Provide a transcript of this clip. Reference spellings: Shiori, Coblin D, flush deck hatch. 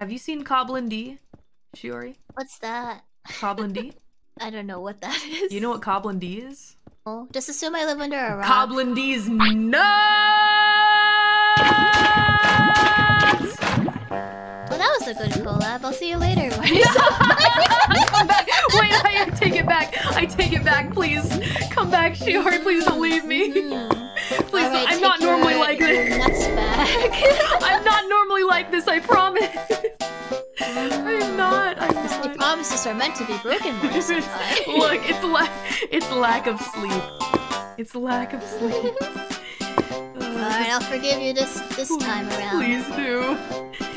Have you seen Coblin D, Shiori? What's that? Coblin D? I don't know what that is. You know what Coblin D is? Oh, just assume I live under a rock. Coblin D's nuts! Well, that was a good collab. I'll see you later. Come back. Wait, I take it back. I take it back, please. Come back, Shiori. Please don't leave me. Please don't. Right, I'm not normally like this. Nuts back. I'm not normally like this, I promise. I'm not. I'm not. The promises are meant to be broken. Look, it's lack of sleep. It's lack of sleep. Alright, I'll forgive you this time around. Please do.